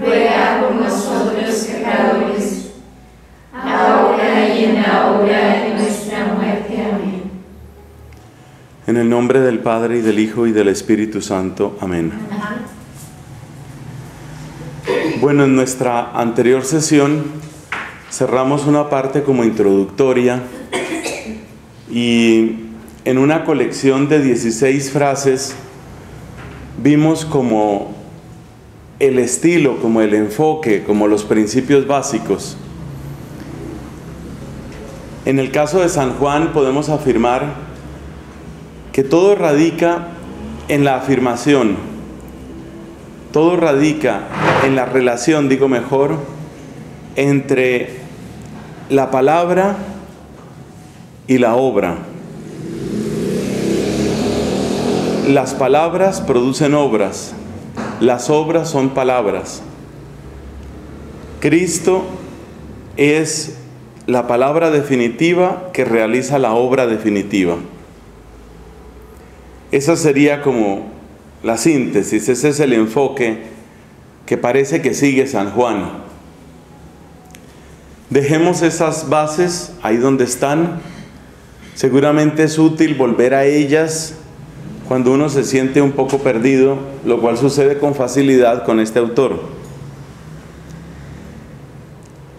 ruega por nosotros pecadores, ahora y en la hora de nuestra muerte. Amén. En el nombre del Padre, y del Hijo, y del Espíritu Santo. Amén. Bueno, en nuestra anterior sesión cerramos una parte como introductoria y en una colección de 16 frases vimos como el estilo, como el enfoque, como los principios básicos. En el caso de San Juan podemos afirmar que todo radica en la afirmación, todo radica en la relación, digo mejor, entre la palabra y la obra. Las palabras producen obras, las obras son palabras. Cristo es la palabra definitiva que realiza la obra definitiva. Esa sería como la síntesis, ese es el enfoque que parece que sigue San Juan. Dejemos esas bases ahí donde están, seguramente es útil volver a ellas cuando uno se siente un poco perdido, lo cual sucede con facilidad con este autor.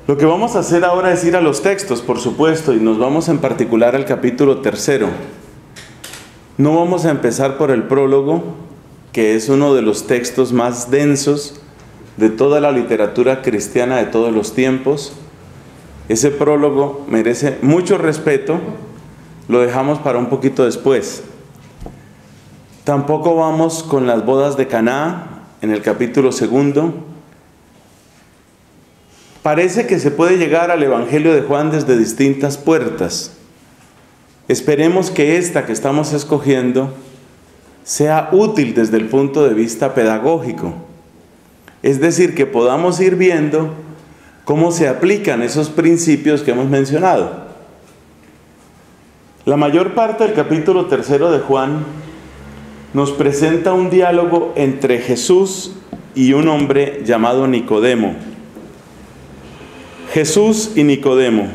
Lo que vamos a hacer ahora es ir a los textos, por supuesto, y nos vamos en particular al capítulo 3. No vamos a empezar por el prólogo, que es uno de los textos más densos de toda la literatura cristiana de todos los tiempos. Ese prólogo merece mucho respeto, lo dejamos para un poquito después. Tampoco vamos con las bodas de Caná, en el capítulo 2. Parece que se puede llegar al Evangelio de Juan desde distintas puertas. Esperemos que esta que estamos escogiendo sea útil desde el punto de vista pedagógico. Es decir, que podamos ir viendo cómo se aplican esos principios que hemos mencionado. La mayor parte del capítulo 3 de Juan nos presenta un diálogo entre Jesús y un hombre llamado Nicodemo. Jesús y Nicodemo.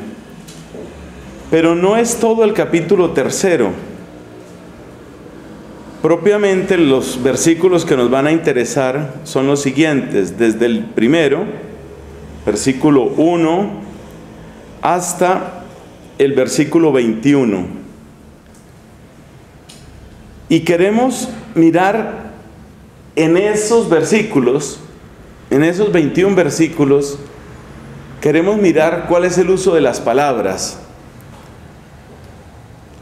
Pero no es todo el capítulo 3. Propiamente los versículos que nos van a interesar son los siguientes, desde el 1, versículo 1, hasta el versículo 21. Y queremos mirar en esos versículos, en esos 21 versículos, queremos mirar cuál es el uso de las palabras.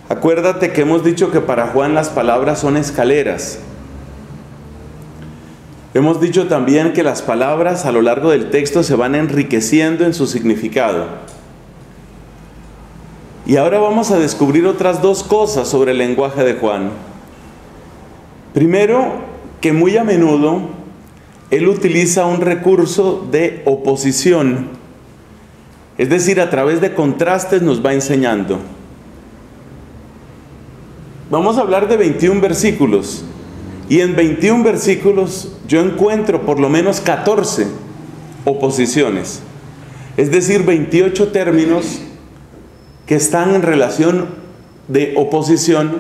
Acuérdate que hemos dicho que para Juan las palabras son escaleras. Hemos dicho también que las palabras a lo largo del texto se van enriqueciendo en su significado. Y ahora vamos a descubrir otras dos cosas sobre el lenguaje de Juan. Primero, que muy a menudo él utiliza un recurso de oposición, es decir, a través de contrastes nos va enseñando. Vamos a hablar de 21 versículos, y en 21 versículos yo encuentro por lo menos 14 oposiciones, es decir, 28 términos que están en relación de oposición,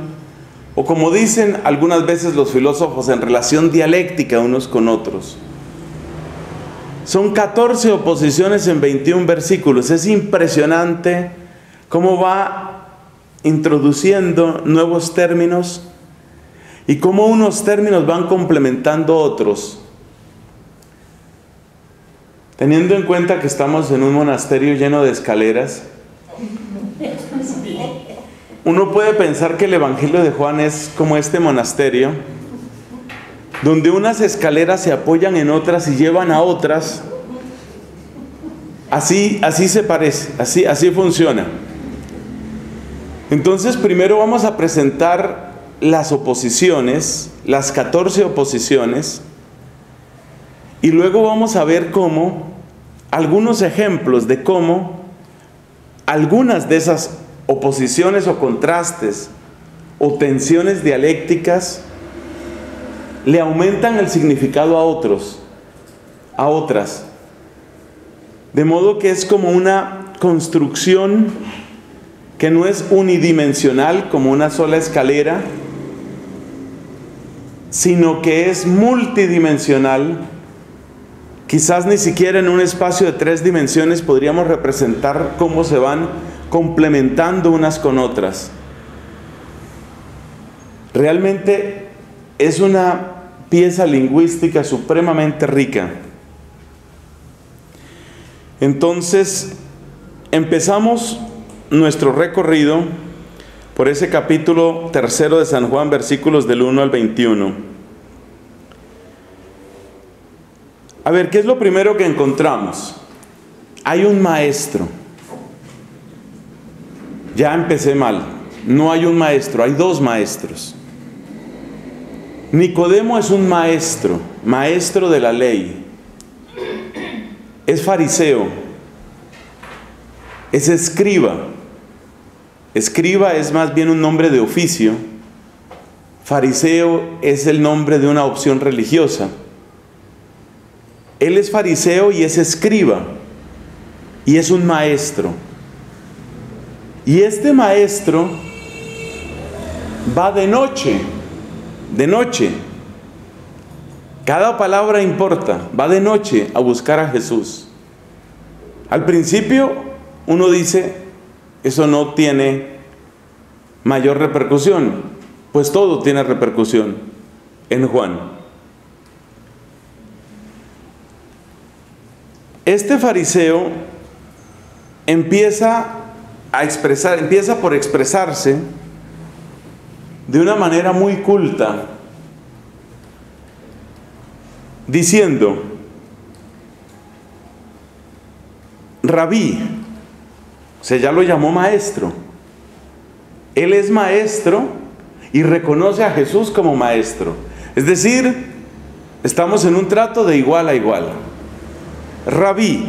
o como dicen algunas veces los filósofos, en relación dialéctica unos con otros. Son 14 oposiciones en 21 versículos. Es impresionante cómo va introduciendo nuevos términos y cómo unos términos van complementando otros. Teniendo en cuenta que estamos en un monasterio lleno de escaleras, uno puede pensar que el Evangelio de Juan es como este monasterio, donde unas escaleras se apoyan en otras y llevan a otras. Así se parece, así funciona. Entonces, primero vamos a presentar las oposiciones, las 14 oposiciones, y luego vamos a ver cómo algunos ejemplos de cómo algunas de esas oposiciones o contrastes o tensiones dialécticas le aumentan el significado a otros, a otras. De modo que es como una construcción que no es unidimensional, como una sola escalera, sino que es multidimensional. Quizás ni siquiera en un espacio de 3 dimensiones podríamos representar cómo se van complementando unas con otras. Realmente es una pieza lingüística supremamente rica. Entonces, empezamos nuestro recorrido por ese capítulo 3 de San Juan, versículos del 1 al 21. A ver, ¿qué es lo primero que encontramos? Hay un maestro. Ya empecé mal. No hay un maestro, hay 2 maestros. Nicodemo es un maestro, maestro de la ley. Es fariseo, es escriba. Escriba es más bien un nombre de oficio. Fariseo es el nombre de una opción religiosa. Él es fariseo y es escriba, y es un maestro. Y este maestro va de noche. Cada palabra importa. Va de noche a buscar a Jesús. Al principio uno dice, eso no tiene mayor repercusión. Pues todo tiene repercusión en Juan. Este fariseo empieza por expresarse de una manera muy culta, diciendo: Rabí, o sea, ya lo llamó maestro. Él es maestro y reconoce a Jesús como maestro. Es decir, estamos en un trato de igual a igual. Rabí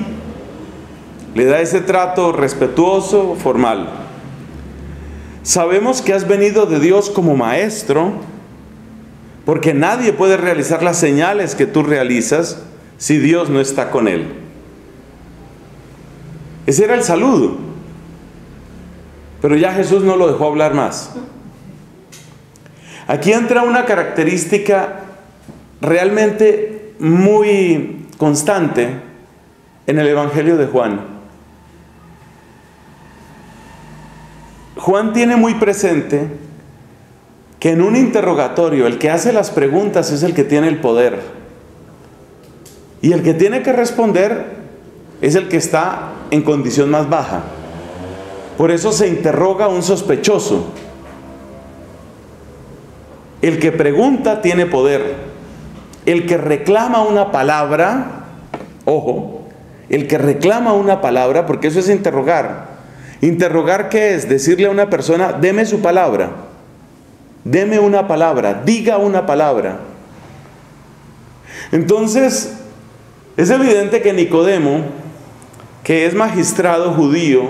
le da ese trato respetuoso, formal. Sabemos que has venido de Dios como maestro, porque nadie puede realizar las señales que tú realizas si Dios no está con él. Ese era el saludo. Pero ya Jesús no lo dejó hablar más. Aquí entra una característica realmente muy constante en el Evangelio de Juan. Juan tiene muy presente que en un interrogatorio el que hace las preguntas es el que tiene el poder, y el que tiene que responder es el que está en condición más baja. Por eso se interroga a un sospechoso. El que pregunta tiene poder. El que reclama una palabra, ojo, el que reclama una palabra, porque eso es interrogar. ¿Interrogar qué es? Decirle a una persona, deme su palabra, deme una palabra, diga una palabra. Entonces, es evidente que Nicodemo, que es magistrado judío,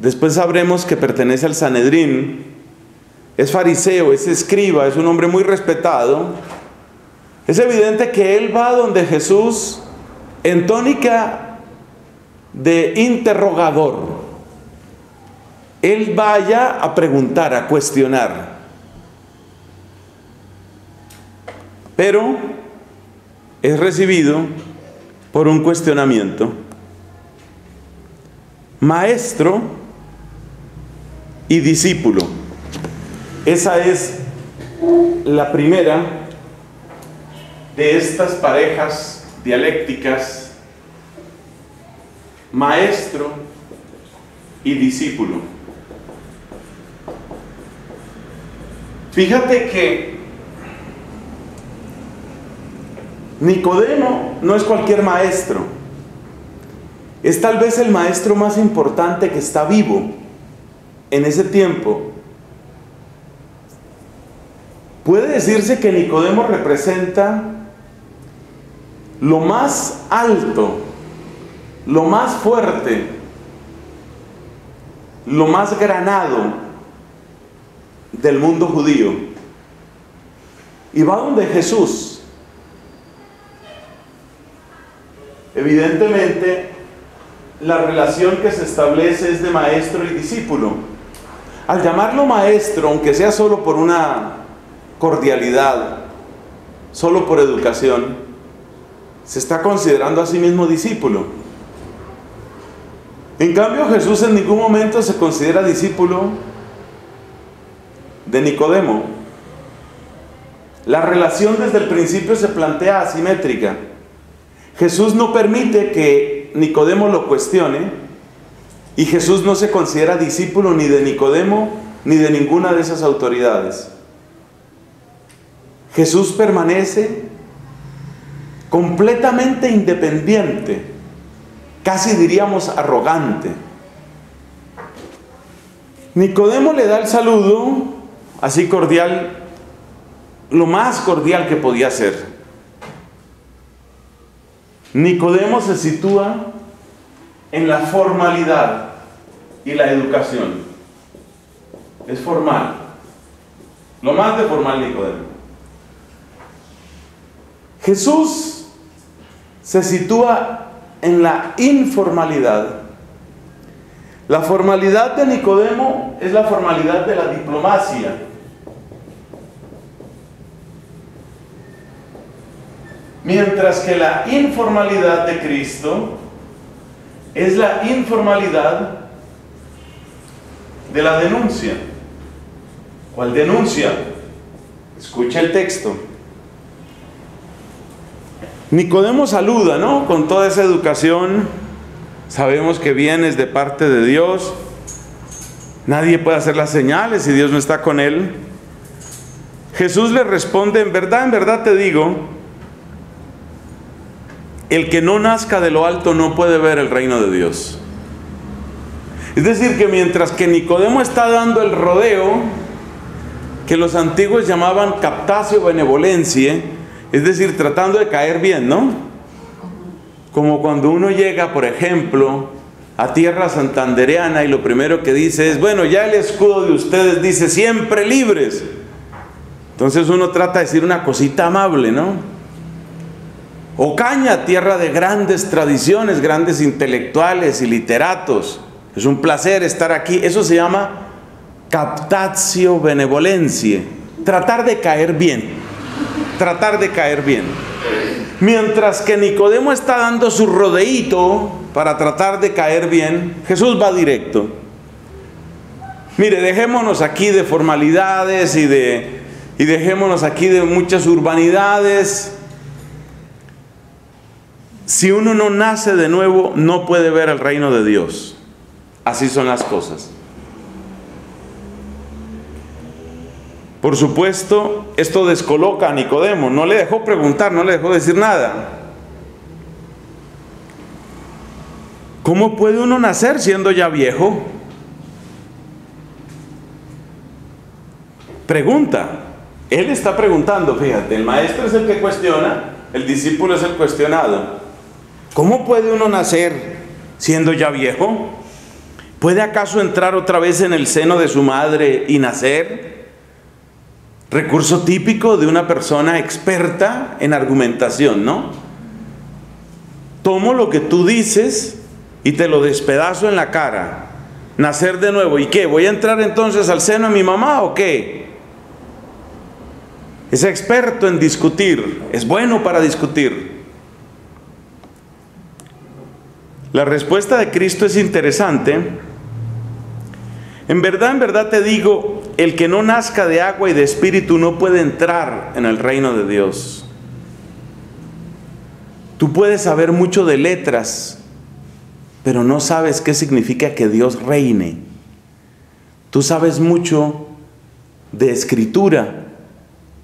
después sabremos que pertenece al Sanedrín, es fariseo, es escriba, es un hombre muy respetado, es evidente que él va donde Jesús en tónica de interrogador. Él vaya a preguntar, a cuestionar. Pero es recibido por un cuestionamiento. Maestro y discípulo. Esa es la primera de estas parejas dialécticas. Maestro y discípulo. Fíjate que Nicodemo no es cualquier maestro. Es tal vez el maestro más importante que está vivo en ese tiempo. Puede decirse que Nicodemo representa lo más alto, lo más fuerte, lo más granado del mundo judío, y va donde Jesús. Evidentemente, la relación que se establece es de maestro y discípulo. Al llamarlo maestro, aunque sea solo por una cordialidad, solo por educación, se está considerando a sí mismo discípulo. En cambio, Jesús en ningún momento se considera discípulo de Nicodemo. La relación desde el principio se plantea asimétrica. Jesús no permite que Nicodemo lo cuestione, y Jesús no se considera discípulo ni de Nicodemo ni de ninguna de esas autoridades. Jesús permanece completamente independiente, casi diríamos arrogante. Nicodemo le da el saludo así cordial, lo más cordial que podía ser. Nicodemo se sitúa en la formalidad y la educación. Es formal, lo más de formal Nicodemo. Jesús se sitúa en la informalidad. La formalidad de Nicodemo es la formalidad de la diplomacia. Mientras que la informalidad de Cristo es la informalidad de la denuncia. ¿Cuál denuncia? Escucha el texto. Nicodemo saluda, ¿no? Con toda esa educación. Sabemos que vienes de parte de Dios. Nadie puede hacer las señales si Dios no está con él. Jesús le responde: en verdad te digo, el que no nazca de lo alto no puede ver el reino de Dios. Es decir, que mientras que Nicodemo está dando el rodeo, que los antiguos llamaban captatio benevolentie, es decir, tratando de caer bien, ¿no? Como cuando uno llega, por ejemplo, a tierra santandereana y lo primero que dice es: bueno, ya el escudo de ustedes dice siempre libres. Entonces uno trata de decir una cosita amable, ¿no? Ocaña, tierra de grandes tradiciones, grandes intelectuales y literatos. Es un placer estar aquí. Eso se llama captatio benevolentie. Tratar de caer bien. Tratar de caer bien. Mientras que Nicodemo está dando su rodeíto para tratar de caer bien, Jesús va directo. Mire, dejémonos aquí de formalidades y dejémonos aquí de muchas urbanidades. Si uno no nace de nuevo, no puede ver el reino de Dios. Así son las cosas. Por supuesto, esto descoloca a Nicodemo. No le dejó preguntar, no le dejó decir nada. ¿Cómo puede uno nacer siendo ya viejo? Pregunta. Él está preguntando, fíjate. El maestro es el que cuestiona, el discípulo es el cuestionado. ¿Cómo puede uno nacer siendo ya viejo? ¿Puede acaso entrar otra vez en el seno de su madre y nacer? Recurso típico de una persona experta en argumentación, ¿no? Tomo lo que tú dices y te lo despedazo en la cara. Nacer de nuevo. ¿Y qué? ¿Voy a entrar entonces al seno de mi mamá o qué? Es experto en discutir. Es bueno para discutir. La respuesta de Cristo es interesante. En verdad te digo, el que no nazca de agua y de espíritu no puede entrar en el reino de Dios. Tú puedes saber mucho de letras, pero no sabes qué significa que Dios reine. Tú sabes mucho de escritura,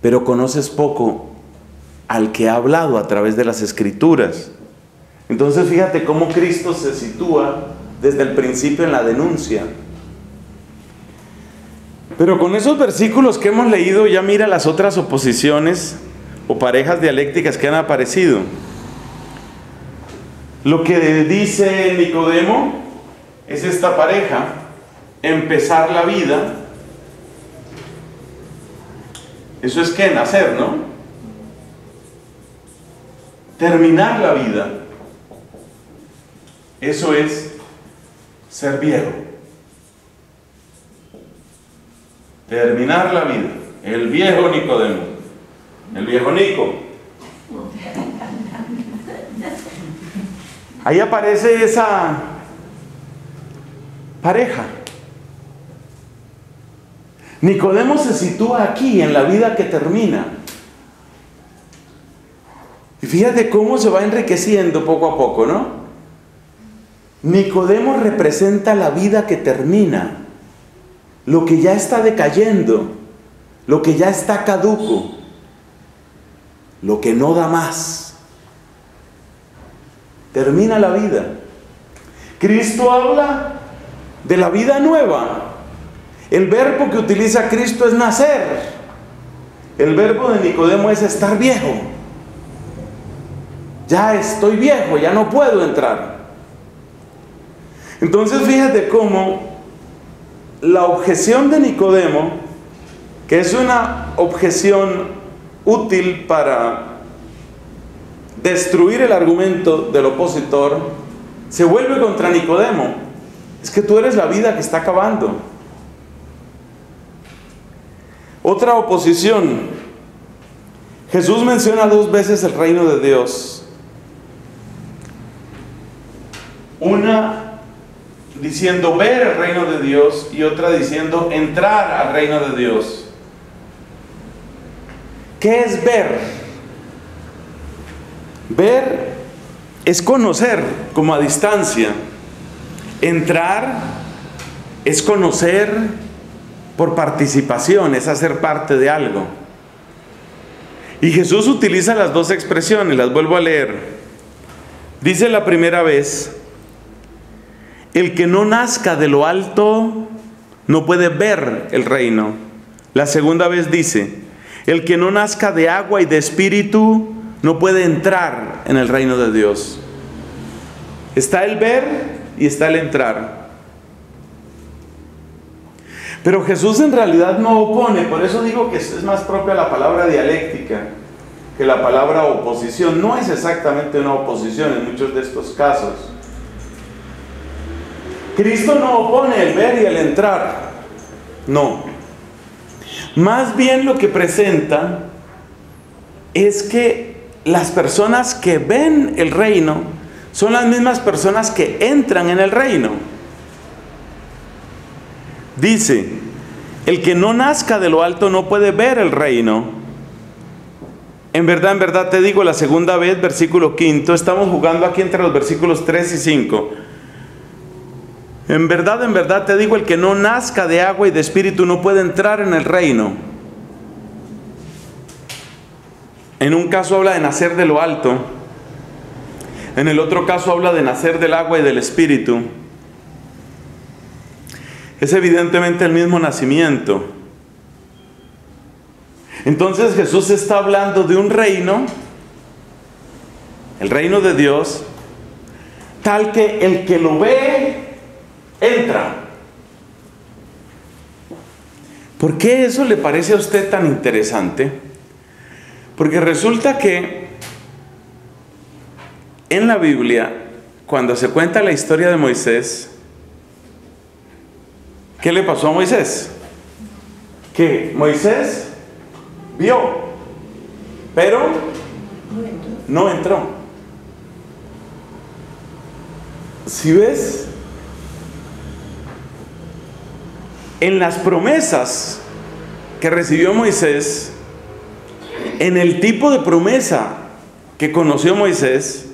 pero conoces poco al que ha hablado a través de las escrituras. Entonces fíjate cómo Cristo se sitúa desde el principio en la denuncia. Pero con esos versículos que hemos leído, ya mira las otras oposiciones o parejas dialécticas que han aparecido. Lo que dice Nicodemo es esta pareja: empezar la vida. Eso es que nacer, ¿no? Terminar la vida. Eso es ser viejo. Terminar la vida. El viejo Nicodemo. El viejo Nico. Ahí aparece esa pareja. Nicodemo se sitúa aquí, en la vida que termina. Y fíjate cómo se va enriqueciendo poco a poco, ¿no? Nicodemo representa la vida que termina, lo que ya está decayendo, lo que ya está caduco, lo que no da más. Termina la vida. Cristo habla de la vida nueva. El verbo que utiliza Cristo es nacer. El verbo de Nicodemo es estar viejo. Ya estoy viejo, ya no puedo entrar. Entonces fíjate cómo la objeción de Nicodemo, que es una objeción útil para destruir el argumento del opositor, se vuelve contra Nicodemo. Es que tú eres la vida que está acabando. Otra oposición. Jesús menciona dos veces el reino de Dios. Una diciendo ver el reino de Dios y otra diciendo entrar al reino de Dios. ¿Qué es ver? Ver es conocer, como a distancia. Entrar es conocer por participación, es hacer parte de algo. Y Jesús utiliza las dos expresiones, las vuelvo a leer. Dice la primera vez: el que no nazca de lo alto no puede ver el reino. La segunda vez dice: el que no nazca de agua y de espíritu no puede entrar en el reino de Dios. Está el ver y está el entrar. Pero Jesús en realidad no opone, por eso digo que es más propia la palabra dialéctica que la palabra oposición. No es exactamente una oposición en muchos de estos casos. Cristo no opone el ver y el entrar, no. Más bien lo que presenta es que las personas que ven el reino son las mismas personas que entran en el reino. Dice: el que no nazca de lo alto no puede ver el reino. En verdad te digo, la segunda vez, versículo 5, estamos jugando aquí entre los versículos 3 y 5. En verdad te digo, el que no nazca de agua y de espíritu no puede entrar en el reino. En un caso habla de nacer de lo alto, en el otro caso habla de nacer del agua y del espíritu. Es evidentemente el mismo nacimiento. Entonces Jesús está hablando de un reino, el reino de Dios, tal que el que lo ve, entra. ¿Por qué eso le parece a usted tan interesante? Porque resulta que en la Biblia, cuando se cuenta la historia de Moisés, ¿qué le pasó a Moisés? Que Moisés vio, pero no entró. ¿Sí ves? En las promesas que recibió Moisés, en el tipo de promesa que conoció Moisés,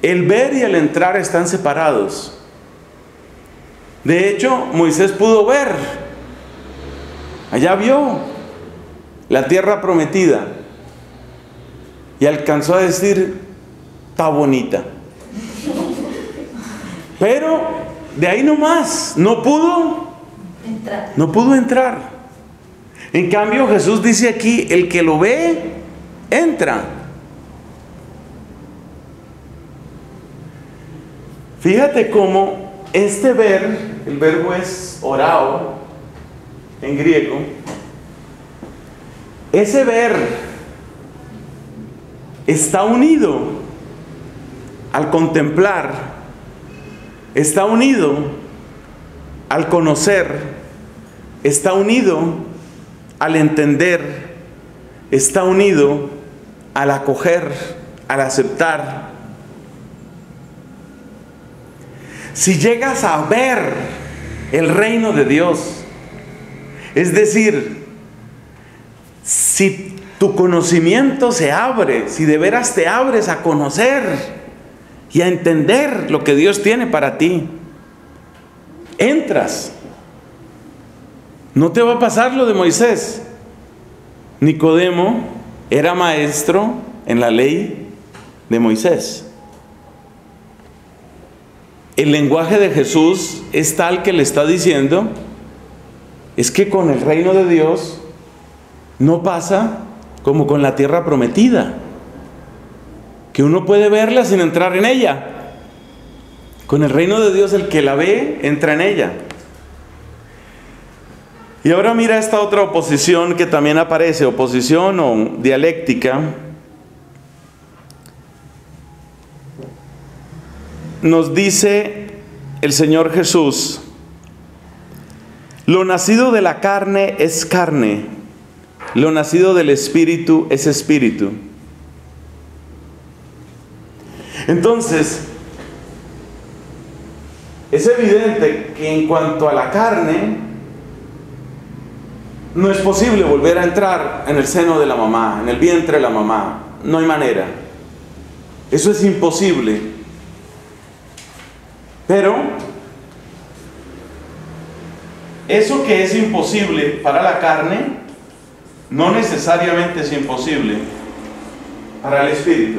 el ver y el entrar están separados. De hecho, Moisés pudo ver, allá vio la tierra prometida y alcanzó a decir: está bonita. Pero de ahí nomás, no pudo entrar. En cambio, Jesús dice aquí, el que lo ve, entra. Fíjate cómo este ver, el verbo es orao en griego, ese ver está unido al contemplar, está unido al conocer, está unido al entender, está unido al acoger, al aceptar. Si llegas a ver el reino de Dios, es decir, si tu conocimiento se abre, si de veras te abres a conocer y a entender lo que Dios tiene para ti, entras. No te va a pasar lo de Moisés. Nicodemo era maestro en la ley de Moisés. El lenguaje de Jesús es tal que le está diciendo, es que con el reino de Dios no pasa como con la tierra prometida, que uno puede verla sin entrar en ella. Con el reino de Dios, el que la ve, entra en ella. Y ahora mira esta otra oposición que también aparece, oposición o dialéctica. Nos dice el Señor Jesús, lo nacido de la carne es carne, lo nacido del Espíritu es Espíritu. Entonces, es evidente que en cuanto a la carne, no es posible volver a entrar en el seno de la mamá, en el vientre de la mamá. No hay manera. Eso es imposible. Pero eso que es imposible para la carne, no necesariamente es imposible para el Espíritu.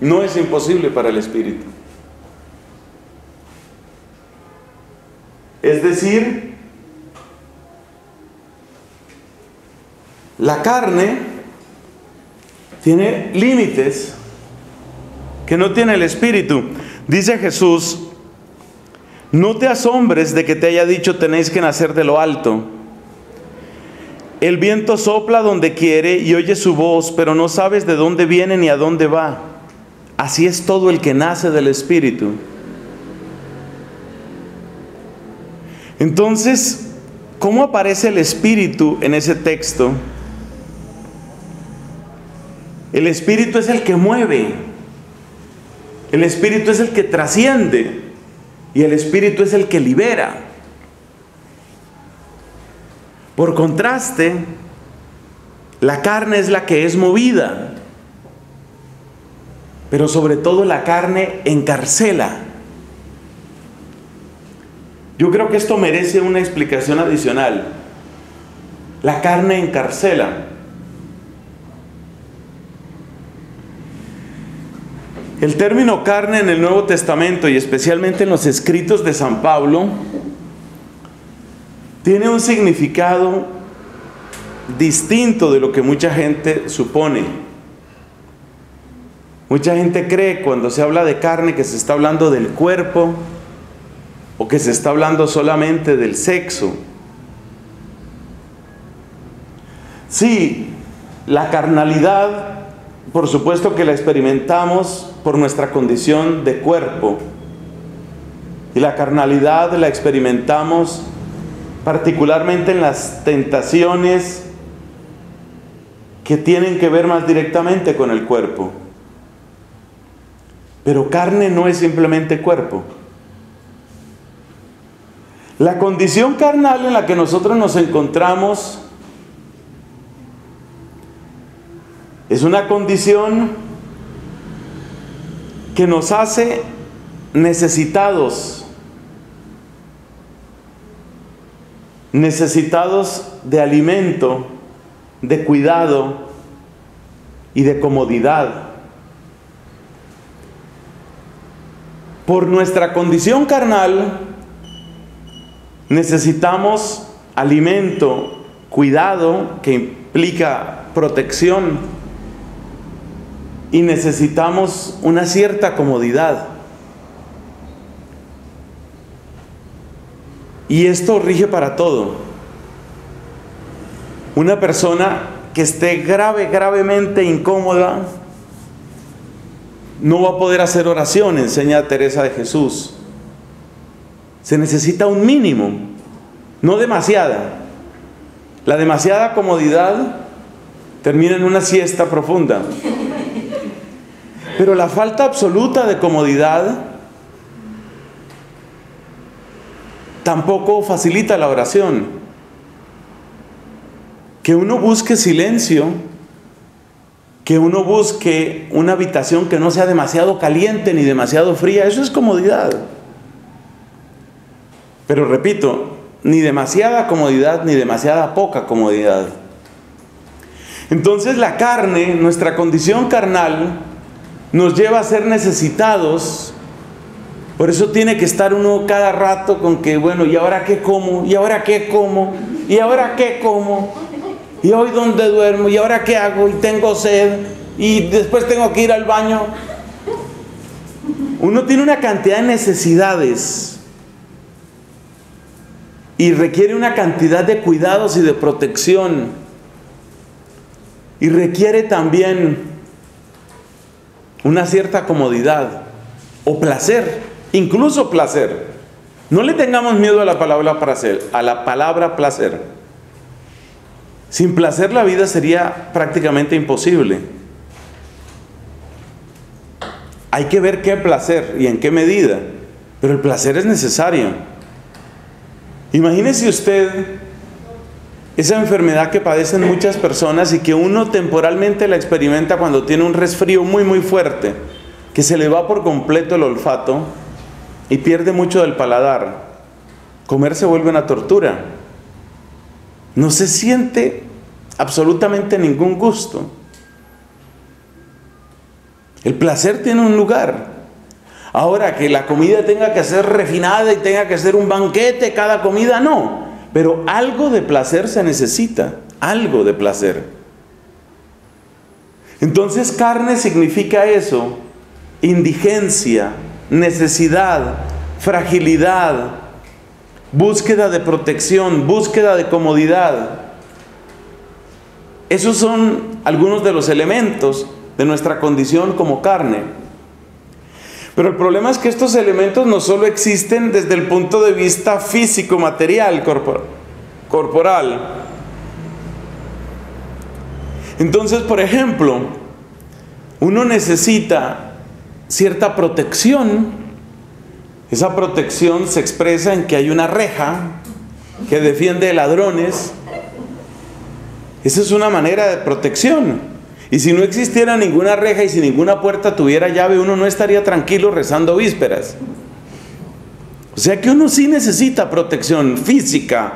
No es imposible para el Espíritu. Es decir, la carne tiene límites que no tiene el Espíritu. Dice Jesús, no te asombres de que te haya dicho tenéis que nacer de lo alto. El viento sopla donde quiere y oye su voz, pero no sabes de dónde viene ni a dónde va. Así es todo el que nace del Espíritu. Entonces, ¿cómo aparece el Espíritu en ese texto? El Espíritu es el que mueve, el Espíritu es el que trasciende y el Espíritu es el que libera. Por contraste, la carne es la que es movida, pero sobre todo la carne encarcela. Yo creo que esto merece una explicación adicional. La carne encarcela. El término carne en el Nuevo Testamento y especialmente en los escritos de San Pablo tiene un significado distinto de lo que mucha gente supone. Mucha gente cree cuando se habla de carne que se está hablando del cuerpo o que se está hablando solamente del sexo. Sí, la carnalidad, por supuesto que la experimentamos por nuestra condición de cuerpo. Y la carnalidad la experimentamos particularmente en las tentaciones que tienen que ver más directamente con el cuerpo. Pero carne no es simplemente cuerpo. La condición carnal en la que nosotros nos encontramos es una condición que nos hace necesitados, necesitados de alimento, de cuidado y de comodidad. Por nuestra condición carnal necesitamos alimento, cuidado, que implica protección, y necesitamos una cierta comodidad. Y esto rige para todo. Una persona que esté gravemente incómoda no va a poder hacer oración, enseña Teresa de Jesús. Se necesita un mínimo, no demasiada. La demasiada comodidad termina en una siesta profunda. Pero la falta absoluta de comodidad tampoco facilita la oración. Que uno busque silencio, que uno busque una habitación que no sea demasiado caliente ni demasiado fría, eso es comodidad. Pero repito, ni demasiada comodidad ni demasiada poca comodidad. Entonces la carne, nuestra condición carnal, nos lleva a ser necesitados. Por eso tiene que estar uno cada rato con que, bueno, ¿y ahora qué como? ¿Y ahora qué como? ¿Y ahora qué como? ¿Y hoy dónde duermo? ¿Y ahora qué hago? Y tengo sed, y después tengo que ir al baño. Uno tiene una cantidad de necesidades y requiere una cantidad de cuidados y de protección, y requiere también una cierta comodidad o placer, incluso placer. No le tengamos miedo a la palabra placer, Sin placer la vida sería prácticamente imposible. Hay que ver qué placer y en qué medida, pero el placer es necesario. Imagínese usted esa enfermedad que padecen muchas personas y que uno temporalmente la experimenta cuando tiene un resfrío muy fuerte, que se le va por completo el olfato y pierde mucho del paladar. Comer se vuelve una tortura. No se siente absolutamente ningún gusto. El placer tiene un lugar. Ahora, que la comida tenga que ser refinada y tenga que ser un banquete cada comida, no. Pero algo de placer se necesita, algo de placer. Entonces, carne significa eso: indigencia, necesidad, fragilidad, búsqueda de protección, búsqueda de comodidad. Esos son algunos de los elementos de nuestra condición como carne. Pero el problema es que estos elementos no solo existen desde el punto de vista físico, material, corporal. Entonces, por ejemplo, uno necesita cierta protección. Esa protección se expresa en que hay una reja que defiende de ladrones. Esa es una manera de protección. Y si no existiera ninguna reja y si ninguna puerta tuviera llave, uno no estaría tranquilo rezando vísperas. O sea que uno sí necesita protección física,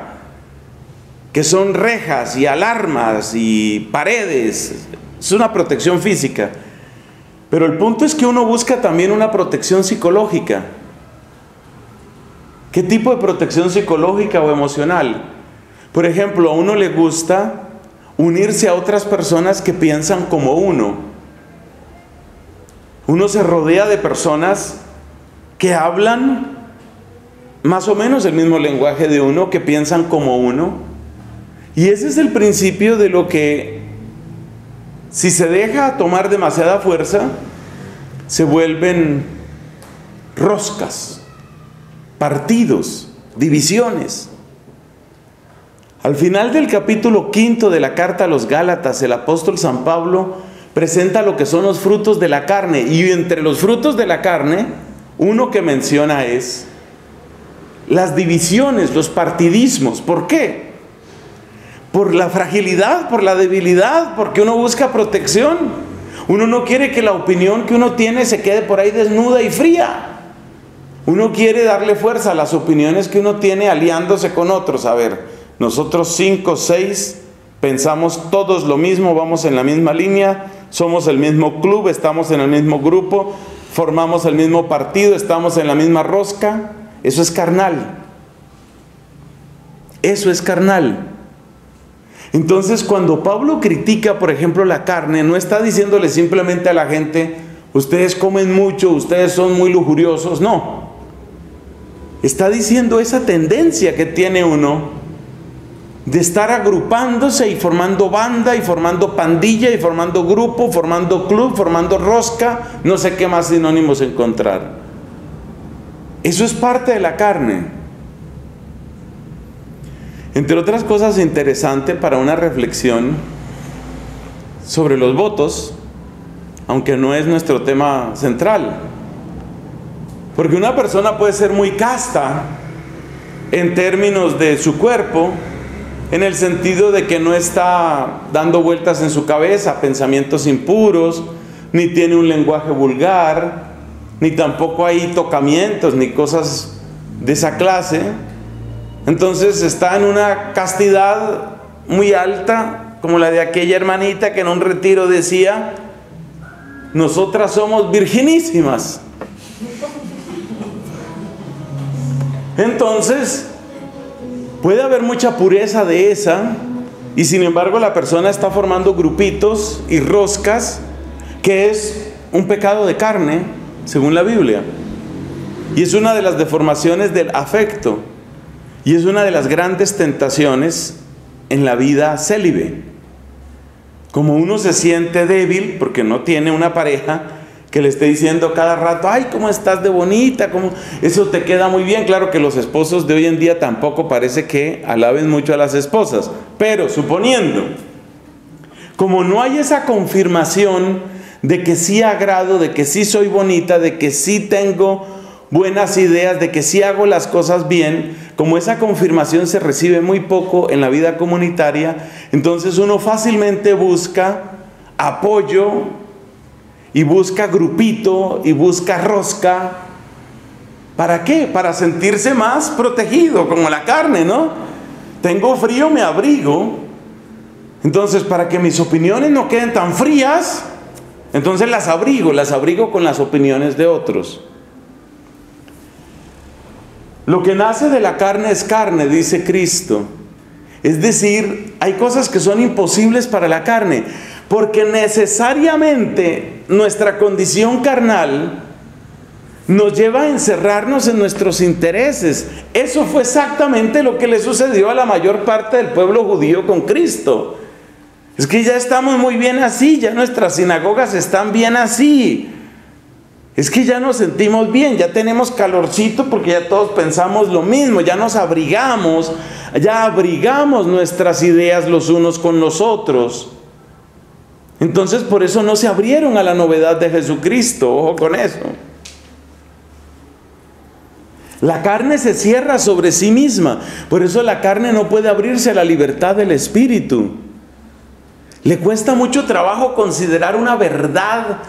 que son rejas y alarmas y paredes. Es una protección física. Pero el punto es que uno busca también una protección psicológica. ¿Qué tipo de protección psicológica o emocional? Por ejemplo, a uno le gusta unirse a otras personas que piensan como uno. Uno se rodea de personas que hablan más o menos el mismo lenguaje de uno, que piensan como uno. Y ese es el principio de lo que, si se deja tomar demasiada fuerza, se vuelven roscas, partidos, divisiones. Al final del capítulo 5 de la carta a los Gálatas, el apóstol San Pablo presenta lo que son los frutos de la carne. Y entre los frutos de la carne, uno que menciona es las divisiones, los partidismos. ¿Por qué? Por la fragilidad, por la debilidad, porque uno busca protección. Uno no quiere que la opinión que uno tiene se quede por ahí desnuda y fría. Uno quiere darle fuerza a las opiniones que uno tiene aliándose con otros. A ver, nosotros 5 o 6 pensamos todos lo mismo, vamos en la misma línea, somos el mismo club, estamos en el mismo grupo, formamos el mismo partido, estamos en la misma rosca. Eso es carnal. Eso es carnal. Entonces, cuando Pablo critica, por ejemplo, la carne, no está diciéndole simplemente a la gente, ustedes comen mucho, ustedes son muy lujuriosos, no. Está diciendo esa tendencia que tiene uno de estar agrupándose y formando banda, y formando pandilla, y formando grupo, formando club, formando rosca, no sé qué más sinónimos encontrar. Eso es parte de la carne. Entre otras cosas, interesante para una reflexión sobre los votos, aunque no es nuestro tema central. Porque una persona puede ser muy casta en términos de su cuerpo, en el sentido de que no está dando vueltas en su cabeza pensamientos impuros, ni tiene un lenguaje vulgar, ni tampoco hay tocamientos, ni cosas de esa clase. Entonces está en una castidad muy alta, como la de aquella hermanita que en un retiro decía, nosotras somos virginísimas. Entonces, puede haber mucha pureza de esa, y sin embargo la persona está formando grupitos y roscas, que es un pecado de carne, según la Biblia. Y es una de las deformaciones del afecto, y es una de las grandes tentaciones en la vida célibe. Como uno se siente débil, porque no tiene una pareja que le esté diciendo cada rato, ay, cómo estás de bonita, cómo eso te queda muy bien. Claro que los esposos de hoy en día tampoco parece que alaben mucho a las esposas, pero suponiendo, como no hay esa confirmación de que sí agrado, de que sí soy bonita, de que sí tengo buenas ideas, de que sí hago las cosas bien, como esa confirmación se recibe muy poco en la vida comunitaria, entonces uno fácilmente busca apoyo, y busca grupito, y busca rosca. ¿Para qué? Para sentirse más protegido, como la carne, ¿no? Tengo frío, me abrigo. Entonces, para que mis opiniones no queden tan frías, entonces las abrigo con las opiniones de otros. Lo que nace de la carne es carne, dice Cristo. Es decir, hay cosas que son imposibles para la carne, porque necesariamente nuestra condición carnal nos lleva a encerrarnos en nuestros intereses. Eso fue exactamente lo que le sucedió a la mayor parte del pueblo judío con Cristo. Es que ya estamos muy bien así, ya nuestras sinagogas están bien así. Es que ya nos sentimos bien, ya tenemos calorcito porque ya todos pensamos lo mismo, ya nos abrigamos, ya abrigamos nuestras ideas los unos con los otros. Entonces, por eso no se abrieron a la novedad de Jesucristo, ojo con eso. La carne se cierra sobre sí misma, por eso la carne no puede abrirse a la libertad del espíritu. Le cuesta mucho trabajo considerar una verdad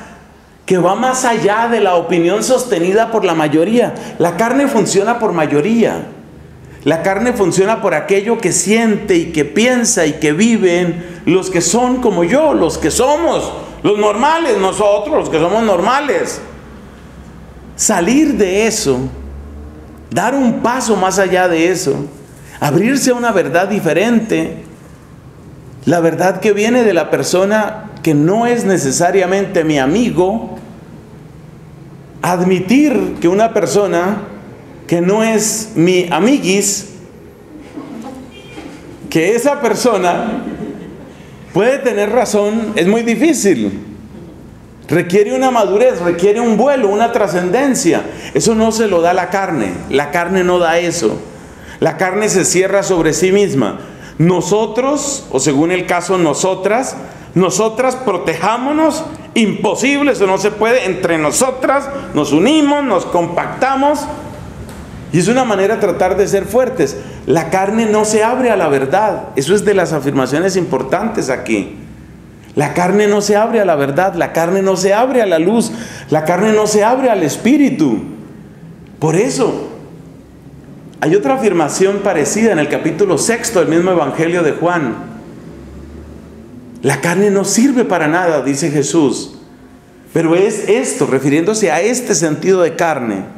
que va más allá de la opinión sostenida por la mayoría. La carne funciona por mayoría. La carne funciona por aquello que siente y que piensa y que viven los que son como yo, los que somos, los normales, nosotros, los que somos normales. Salir de eso, dar un paso más allá de eso, abrirse a una verdad diferente, la verdad que viene de la persona que no es necesariamente mi amigo, admitir que una persona que no es mi amiguis, que esa persona puede tener razón, es muy difícil. Requiere una madurez, requiere un vuelo, una trascendencia. Eso no se lo da la carne no da eso. La carne se cierra sobre sí misma. Nosotros, o según el caso nosotras, protejámonos, imposible, eso no se puede, entre nosotras nos unimos, nos compactamos. Y es una manera de tratar de ser fuertes. La carne no se abre a la verdad. Eso es de las afirmaciones importantes aquí. La carne no se abre a la verdad. La carne no se abre a la luz. La carne no se abre al espíritu. Por eso, hay otra afirmación parecida en el capítulo 6 del mismo Evangelio de Juan. La carne no sirve para nada, dice Jesús. Pero es esto, refiriéndose a este sentido de carne.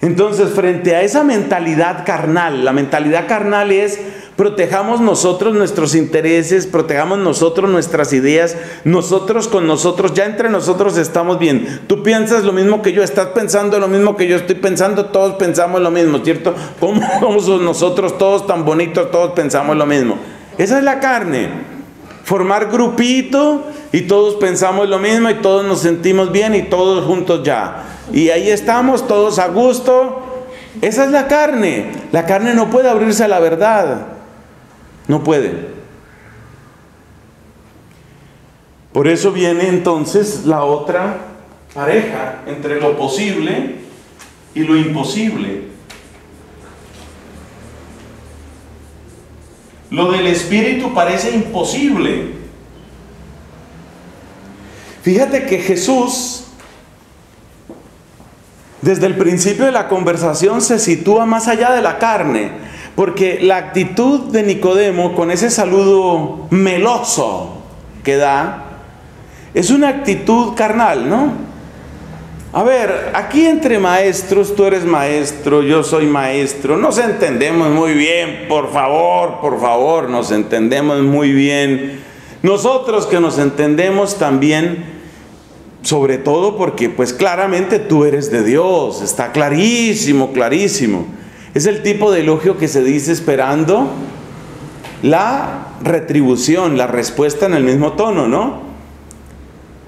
Entonces, frente a esa mentalidad carnal, la mentalidad carnal es Protejamos nosotros nuestros intereses, protejamos nosotros nuestras ideas, nosotros con nosotros, ya entre nosotros estamos bien. Tú piensas lo mismo que yo, estás pensando lo mismo que yo estoy pensando, todos pensamos lo mismo, ¿cierto? ¿Cómo somos nosotros todos tan bonitos, todos pensamos lo mismo? Esa es la carne, formar grupito y todos pensamos lo mismo y todos nos sentimos bien y todos juntos ya. Y ahí estamos todos a gusto, esa es la carne no puede abrirse a la verdad. No pueden. Por eso viene entonces la otra pareja entre lo posible y lo imposible. Lo del espíritu parece imposible. Fíjate que Jesús, desde el principio de la conversación, se sitúa más allá de la carne. Porque la actitud de Nicodemo, con ese saludo meloso que da, es una actitud carnal, ¿no? A ver, aquí entre maestros, tú eres maestro, yo soy maestro, nos entendemos muy bien, por favor, nos entendemos muy bien. Nosotros que nos entendemos también, sobre todo porque pues claramente tú eres de Dios, está clarísimo, clarísimo. Es el tipo de elogio que se dice esperando la retribución, la respuesta en el mismo tono, ¿no?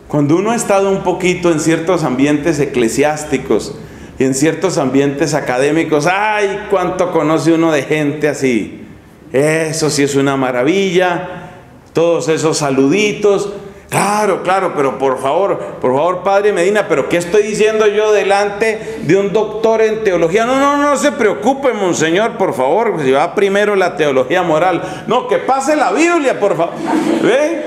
Cuando uno ha estado un poquito en ciertos ambientes eclesiásticos y en ciertos ambientes académicos, ¡ay, cuánto conoce uno de gente así! Eso sí es una maravilla, todos esos saluditos. Claro, claro, pero por favor, Padre Medina, ¿pero qué estoy diciendo yo delante de un doctor en teología? No, no, no se preocupe, monseñor, por favor, si va primero la teología moral. No, que pase la Biblia, por favor. ¿Ve?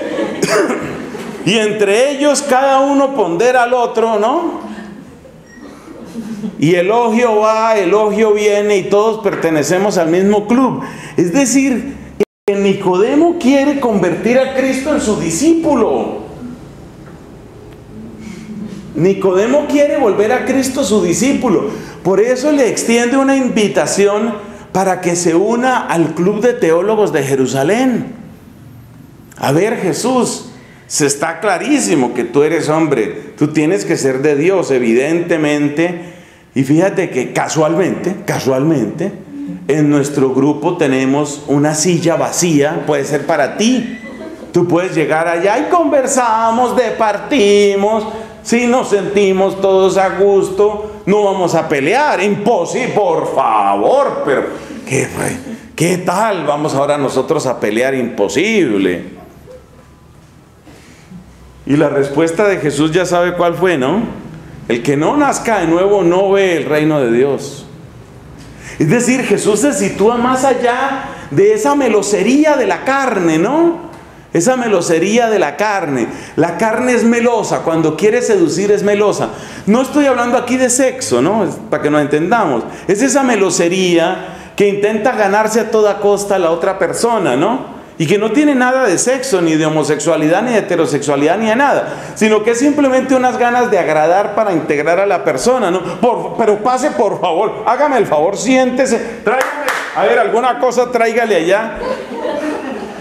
Y entre ellos cada uno pondera al otro, ¿no? Y elogio va, elogio viene y todos pertenecemos al mismo club. Es decir, Nicodemo quiere convertir a Cristo en su discípulo. Nicodemo quiere volver a Cristo su discípulo. Por eso le extiende una invitación para que se una al Club de Teólogos de Jerusalén. A ver, Jesús, se está clarísimo que tú eres hombre, tú tienes que ser de Dios, evidentemente. Y fíjate que casualmente, en nuestro grupo tenemos una silla vacía, puede ser para ti. Tú puedes llegar allá y conversamos, departimos, si nos sentimos todos a gusto, no vamos a pelear, imposible, por favor, pero ¿qué tal? Vamos ahora nosotros a pelear, imposible. Y la respuesta de Jesús ya sabe cuál fue, ¿no? El que no nazca de nuevo no ve el reino de Dios. Es decir, Jesús se sitúa más allá de esa melosería de la carne, ¿no? Esa melosería de la carne. La carne es melosa, cuando quiere seducir es melosa. No estoy hablando aquí de sexo, ¿no? Para que nos entendamos. Es esa melosería que intenta ganarse a toda costa a la otra persona, ¿no? Y que no tiene nada de sexo, ni de homosexualidad, ni de heterosexualidad, ni de nada. Sino que es simplemente unas ganas de agradar para integrar a la persona, ¿no? Pero pase por favor, hágame el favor, siéntese, tráigame, a ver, alguna cosa tráigale allá.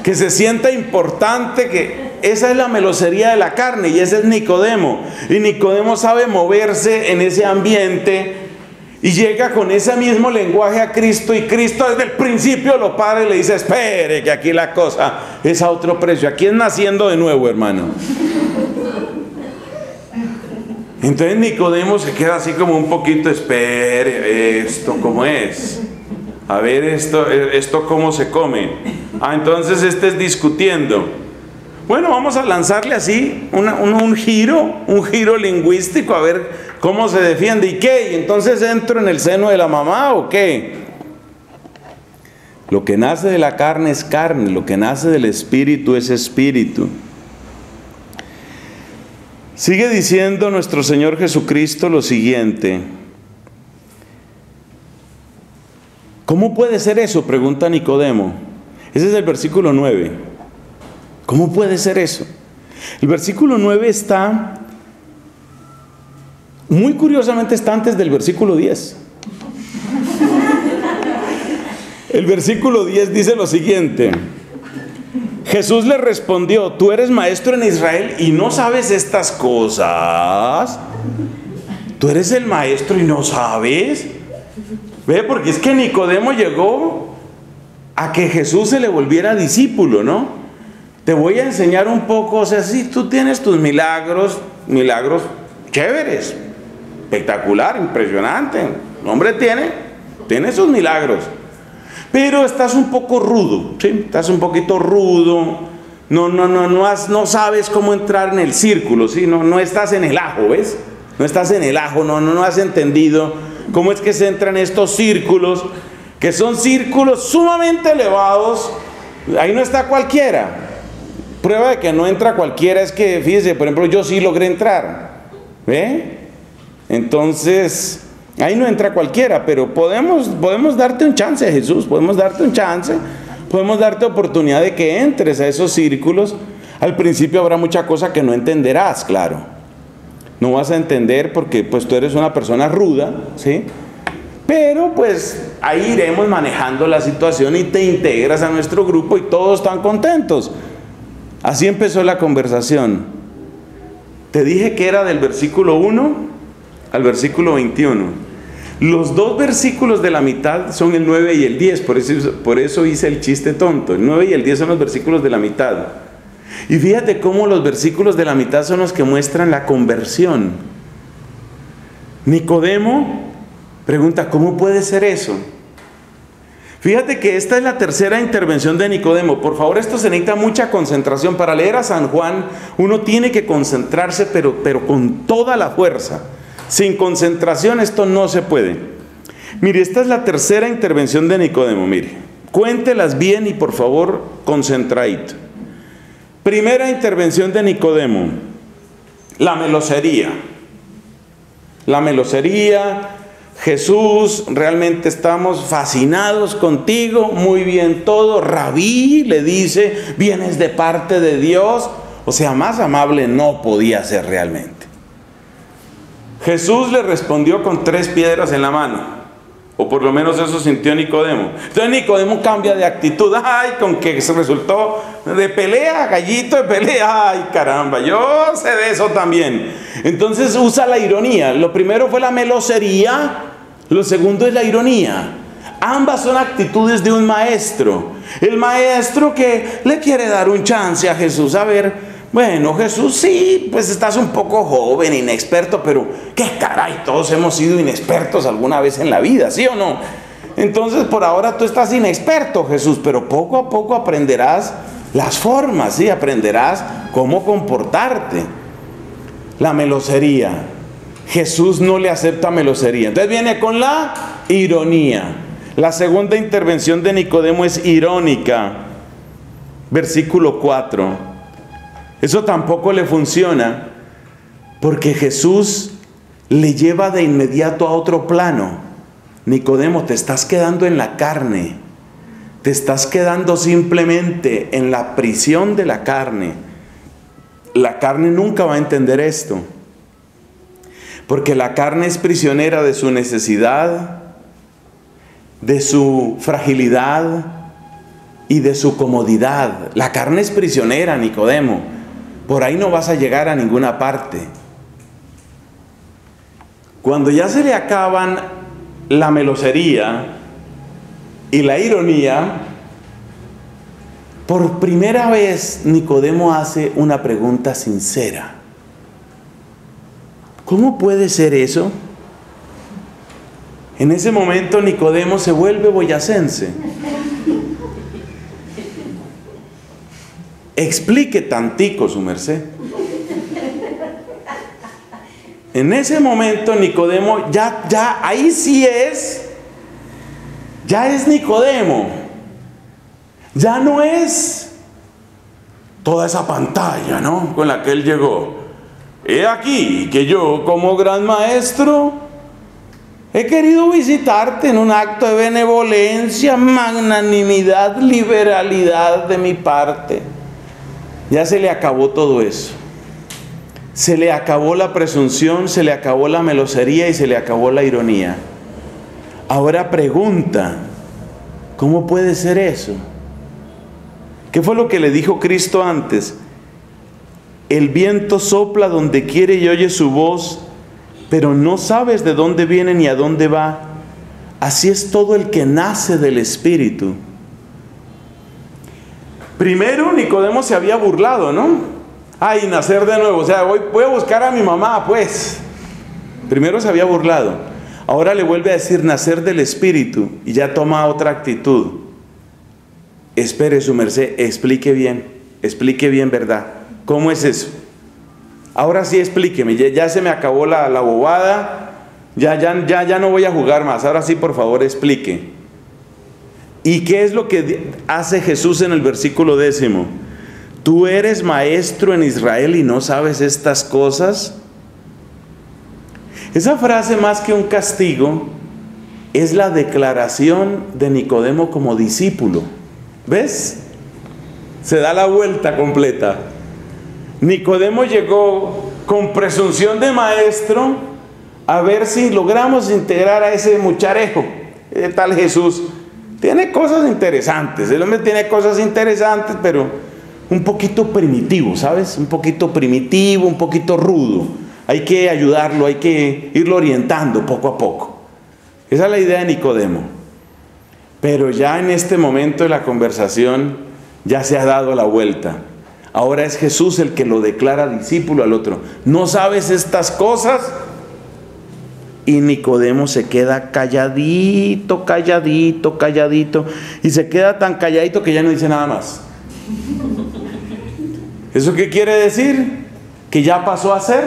Que se sienta importante, que esa es la melosería de la carne y ese es Nicodemo. Y Nicodemo sabe moverse en ese ambiente. Y llega con ese mismo lenguaje a Cristo, y Cristo desde el principio lo para y le dice, espere que aquí la cosa es a otro precio, aquí es naciendo de nuevo, hermano. Entonces Nicodemo se queda así como un poquito, espere, esto cómo es, a ver esto cómo se come. Ah, entonces este es discutiendo. Bueno, vamos a lanzarle así un giro lingüístico, a ver cómo se defiende. ¿Y qué? ¿Y entonces entro en el seno de la mamá o qué? Lo que nace de la carne es carne, lo que nace del espíritu es espíritu. Sigue diciendo nuestro Señor Jesucristo lo siguiente. ¿Cómo puede ser eso? Pregunta Nicodemo. Ese es el versículo 9. ¿Cómo puede ser eso? El versículo 9 está, muy curiosamente está antes del versículo 10. El versículo 10 dice lo siguiente: Jesús le respondió, tú eres maestro en Israel y no sabes estas cosas. Tú eres el maestro y no sabes. Ve, porque es que Nicodemo llegó a que Jesús se le volviera discípulo, ¿no? Te voy a enseñar un poco, o sea, sí, tú tienes tus milagros chéveres, espectacular, impresionante. El hombre tiene sus milagros. Pero estás un poco rudo, ¿sí? Estás un poquito rudo. No sabes cómo entrar en el círculo, ¿sí? No estás en el ajo, ¿ves? No estás en el ajo, no has entendido cómo es que se entran estos círculos, que son círculos sumamente elevados. Ahí no está cualquiera. Prueba de que no entra cualquiera es que, fíjese, por ejemplo, yo sí logré entrar, ¿eh? Entonces, ahí no entra cualquiera, pero podemos darte un chance, Jesús, podemos darte oportunidad de que entres a esos círculos. Al principio habrá mucha cosa que no entenderás, claro. No vas a entender porque pues tú eres una persona ruda, ¿sí? Pero pues ahí iremos manejando la situación y te integras a nuestro grupo y todos están contentos. Así empezó la conversación. Te dije que era del versículo 1 al versículo 21. Los dos versículos de la mitad son el 9 y el 10, por eso hice el chiste tonto. El 9 y el 10 son los versículos de la mitad. Y fíjate cómo los versículos de la mitad son los que muestran la conversión. Nicodemo pregunta, ¿cómo puede ser eso? Fíjate que esta es la tercera intervención de Nicodemo. Por favor, esto se necesita mucha concentración. Para leer a San Juan, uno tiene que concentrarse, pero con toda la fuerza. Sin concentración esto no se puede. Mire, esta es la tercera intervención de Nicodemo, mire. Cuéntelas bien y por favor, concentradito. Primera intervención de Nicodemo, la melosería. La melosería. Jesús, realmente estamos fascinados contigo, muy bien todo. Rabí, le dice, vienes de parte de Dios. O sea, más amable no podía ser realmente. Jesús le respondió con 3 piedras en la mano, o por lo menos eso sintió Nicodemo. Entonces Nicodemo cambia de actitud. Ay, con que se resultó de pelea, gallito de pelea. Ay, caramba, yo sé de eso también. Entonces usa la ironía. Lo primero fue la melosería, lo segundo es la ironía. Ambas son actitudes de un maestro. El maestro que le quiere dar un chance a Jesús. A ver, bueno, Jesús, sí, pues estás un poco joven, inexperto, pero qué caray, todos hemos sido inexpertos alguna vez en la vida, ¿sí o no? Entonces, por ahora tú estás inexperto, Jesús, pero poco a poco aprenderás las formas, ¿sí? Aprenderás cómo comportarte. La melosería. Jesús no le acepta melosería. Entonces viene con la ironía. La segunda intervención de Nicodemo es irónica. Versículo 4. Eso tampoco le funciona, porque Jesús le lleva de inmediato a otro plano. Nicodemo, te estás quedando en la carne, te estás quedando simplemente en la prisión de la carne. La carne nunca va a entender esto, porque la carne es prisionera de su necesidad, de su fragilidad y de su comodidad. La carne es prisionera, Nicodemo. Por ahí no vas a llegar a ninguna parte. Cuando ya se le acaban la melosería y la ironía, por primera vez Nicodemo hace una pregunta sincera. ¿Cómo puede ser eso? En ese momento Nicodemo se vuelve boyacense. Explique tantico, su merced. En ese momento Nicodemo, ya, ahí sí es, ya es Nicodemo. Ya no es toda esa pantalla, ¿no?, con la que él llegó. He aquí que yo, como gran maestro, he querido visitarte en un acto de benevolencia, magnanimidad, liberalidad de mi parte. Ya se le acabó todo eso. Se le acabó la presunción, se le acabó la melosería y se le acabó la ironía. Ahora pregunta, ¿Cómo puede ser eso? ¿Qué fue lo que le dijo Cristo antes? El viento sopla donde quiere y oye su voz, pero no sabes de dónde viene ni a dónde va. Así es todo el que nace del Espíritu. Primero Nicodemo se había burlado, ¿no? Ay, nacer de nuevo, o sea, voy a buscar a mi mamá, pues. Primero se había burlado. Ahora le vuelve a decir nacer del Espíritu y ya toma otra actitud. Espere su merced, explique bien, ¿verdad? ¿Cómo es eso? Ahora sí explíqueme, ya se me acabó la bobada, ya no voy a jugar más, ahora sí por favor explique. ¿Y qué es lo que hace Jesús en el versículo 10? ¿Tú eres maestro en Israel y no sabes estas cosas? Esa frase, más que un castigo, es la declaración de Nicodemo como discípulo. ¿Ves? Se da la vuelta completa. Nicodemo llegó con presunción de maestro a ver si logramos integrar a ese mucharejo, tal Jesús. Tiene cosas interesantes, el hombre tiene cosas interesantes, pero un poquito primitivo, ¿sabes? Un poquito primitivo, un poquito rudo. Hay que ayudarlo, hay que irlo orientando poco a poco. Esa es la idea de Nicodemo. Pero ya en este momento de la conversación ya se ha dado la vuelta. Ahora es Jesús el que lo declara discípulo al otro. ¿No sabes estas cosas? Y Nicodemo se queda calladito, calladito, calladito. Y se queda tan calladito que ya no dice nada más. ¿Eso qué quiere decir? Que ya pasó a ser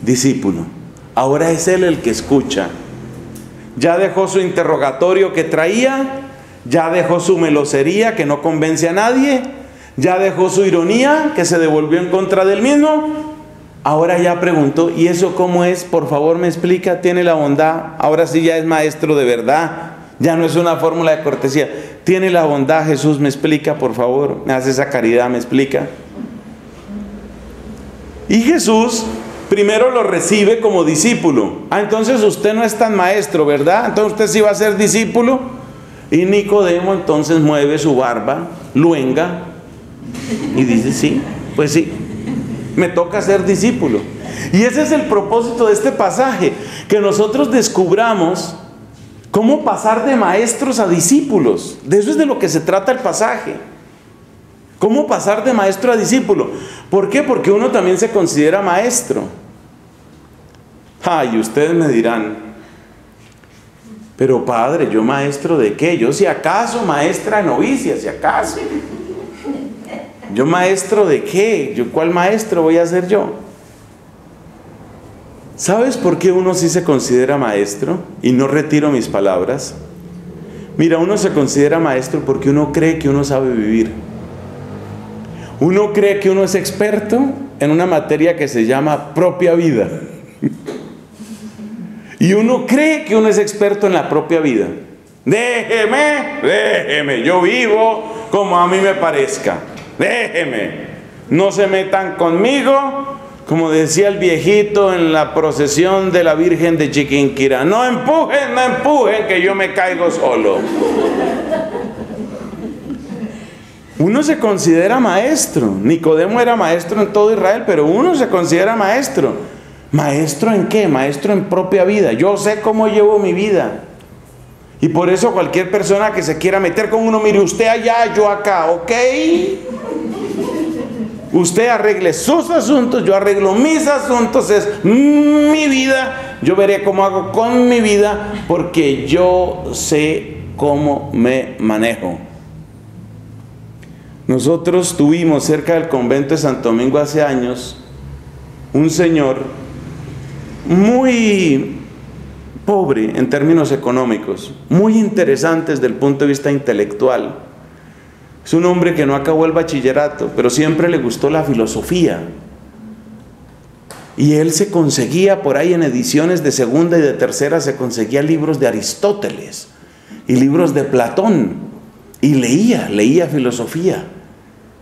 discípulo. Ahora es él el que escucha. Ya dejó su interrogatorio que traía, ya dejó su melosería que no convence a nadie, ya dejó su ironía que se devolvió en contra del mismo. Ahora ya preguntó, ¿y eso cómo es? Por favor me explica, tiene la bondad. Ahora sí ya es maestro de verdad, ya no es una fórmula de cortesía. Tiene la bondad, Jesús, me explica, por favor, me hace esa caridad, me explica. Y Jesús primero lo recibe como discípulo. Ah, entonces usted no es tan maestro, ¿verdad? Entonces usted sí va a ser discípulo. Y Nicodemo entonces mueve su barba, luenga, y dice, sí, pues sí, me toca ser discípulo. Y ese es el propósito de este pasaje, que nosotros descubramos cómo pasar de maestros a discípulos. De eso es de lo que se trata el pasaje. ¿Cómo pasar de maestro a discípulo? ¿Por qué? Porque uno también se considera maestro. Ay, ustedes me dirán, pero padre, ¿yo maestro de qué? Yo si acaso maestra novicia, si acaso. ¿Yo maestro de qué? ¿Yo cuál maestro voy a ser yo? ¿Sabes por qué uno sí se considera maestro? Y no retiro mis palabras. Mira, uno se considera maestro porque uno cree que uno sabe vivir. Uno cree que uno es experto en una materia que se llama propia vida. Y uno cree que uno es experto en la propia vida. Déjeme, yo vivo como a mí me parezca. Déjeme, no se metan conmigo, como decía el viejito en la procesión de la Virgen de Chiquinquirá. No empujen, que yo me caigo solo. Uno se considera maestro. Nicodemo era maestro en todo Israel, pero uno se considera maestro. ¿Maestro en qué? Maestro en propia vida. Yo sé cómo llevo mi vida. Y por eso cualquier persona que se quiera meter con uno, mire, usted allá, yo acá, ¿ok? Usted arregle sus asuntos, yo arreglo mis asuntos, es mi vida. Yo veré cómo hago con mi vida, porque yo sé cómo me manejo. Nosotros tuvimos cerca del convento de Santo Domingo hace años un señor muy pobre en términos económicos, muy interesante desde el punto de vista intelectual. Es un hombre que no acabó el bachillerato, pero siempre le gustó la filosofía. Y él se conseguía por ahí en ediciones de segunda y de tercera, se conseguía libros de Aristóteles y libros de Platón. Y leía filosofía.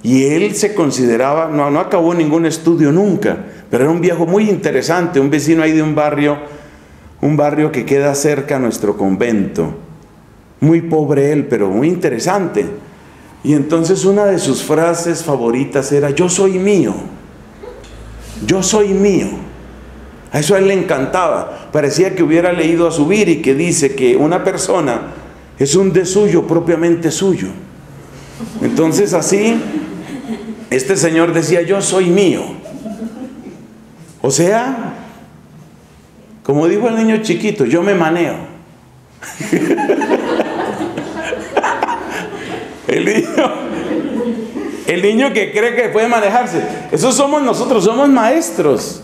Y él se consideraba, no acabó ningún estudio nunca, pero era un viejo muy interesante, un vecino ahí de un barrio que queda cerca a nuestro convento. Muy pobre él, pero muy interesante. Y entonces una de sus frases favoritas era: yo soy mío, yo soy mío. A eso a él le encantaba. Parecía que hubiera leído a Zubiri, que dice que una persona es un de suyo propiamente suyo. Entonces así, este señor decía: yo soy mío. O sea, como dijo el niño chiquito, yo me maneo. El niño que cree que puede manejarse. Eso somos nosotros, somos maestros.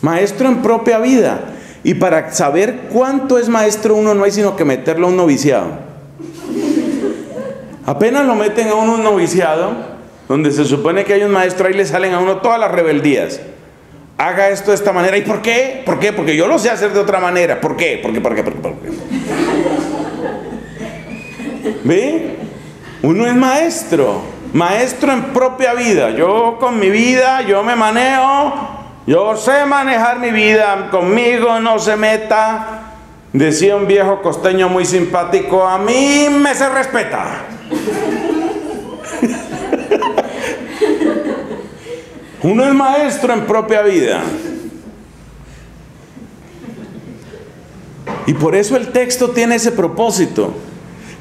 Maestro en propia vida. Y para saber cuánto es maestro uno, no hay sino que meterlo a un noviciado. Apenas lo meten a uno un noviciado, donde se supone que hay un maestro, ahí le salen a uno todas las rebeldías. Haga esto de esta manera. ¿Y por qué? ¿Por qué? Porque yo lo sé hacer de otra manera. ¿Por qué? ¿Por qué? ¿Por qué? ¿Por qué? ¿Por qué? ¿Ve? Uno es maestro. Maestro en propia vida. Yo con mi vida, yo me maneo. Yo sé manejar mi vida. Conmigo no se meta. Decía un viejo costeño muy simpático: a mí me se respeta. Uno es maestro en propia vida. Y por eso el texto tiene ese propósito.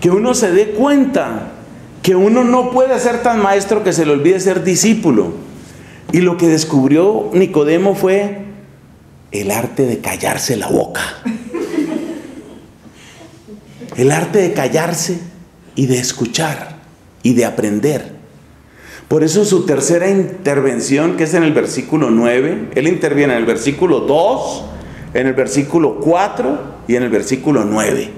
Que uno se dé cuenta que uno no puede ser tan maestro que se le olvide ser discípulo. Y lo que descubrió Nicodemo fue el arte de callarse la boca. El arte de callarse y de escuchar y de aprender. Por eso su tercera intervención, que es en el versículo 9, él interviene en el versículo 2, en el versículo 4 y en el versículo 9.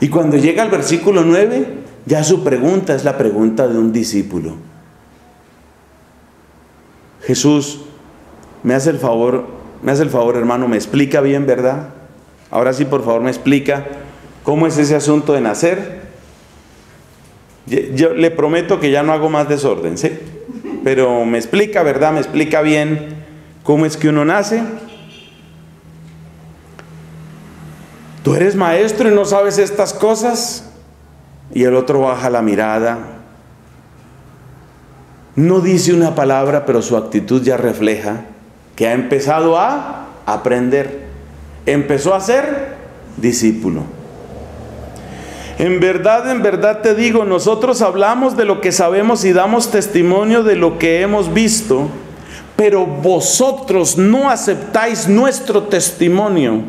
Y cuando llega al versículo 9, ya su pregunta es la pregunta de un discípulo. Jesús, me hace el favor, hermano, me explica bien, ¿verdad? Ahora sí, por favor, me explica cómo es ese asunto de nacer. Yo le prometo que ya no hago más desorden, ¿sí? Pero me explica, ¿verdad? Me explica bien cómo es que uno nace. ¿Tú eres maestro y no sabes estas cosas? Y el otro baja la mirada. No dice una palabra, pero su actitud ya refleja que ha empezado a aprender. Empezó a ser discípulo. En verdad te digo, nosotros hablamos de lo que sabemos y damos testimonio de lo que hemos visto, pero vosotros no aceptáis nuestro testimonio.